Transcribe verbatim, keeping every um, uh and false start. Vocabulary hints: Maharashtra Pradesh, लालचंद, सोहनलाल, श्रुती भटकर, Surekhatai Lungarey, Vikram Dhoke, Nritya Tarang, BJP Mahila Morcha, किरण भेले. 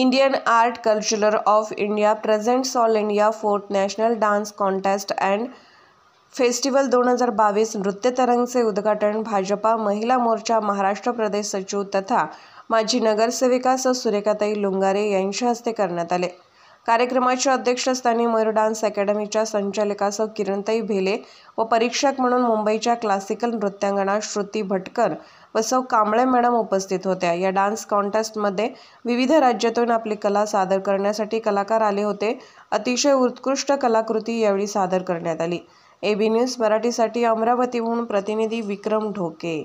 Indian Art Cultural of India presents All India Fourth National Dance Contest and festival दो हज़ार बाईस नृत्य तरंग से उद्घाटन भाजपा महिला मोर्चा महाराष्ट्र प्रदेश सचिव तथा माजी नगरसेविका सौ सुरेखाताई लुंगारे यांच्या हस्ते करण्यात आले। कार्यक्रमाच्या अध्यक्षस्थानी मयूर डान्स अकॅडमीच्या संचालिका सौ किरण ताई भेले व परीक्षक म्हणून मुंबईच्या क्लासिकल नृत्यांगना श्रुती भटकर व सौ कांबळे मॅडम उपस्थित होत्या। या डान्स कॉन्टेस्टमध्ये विविध राज्यातून आपली कला सादर करण्यासाठी कलाकार आले होते। अतिशय उत्कृष्ट कलाकृती यावेळी सादर करण्यात आली। एबी न्यूज मराठीसाठी अमरावतीहून प्रतिनिधी विक्रम ढोके।